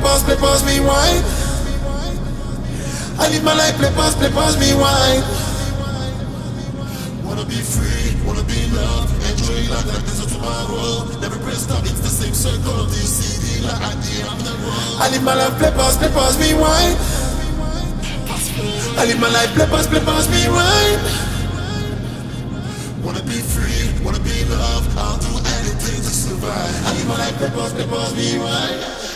play pass me wine. I live my life, play pass me wine. Wanna be free, wanna be in love, enjoy life like there's no tomorrow. Never press stop, it's the same circle of this CD like at the end of the world. I live my life, play pass me wine. I live my life, play pass me wine. Wanna be free, wanna be in love, I'll do anything to survive. I live my life, play pass me wine.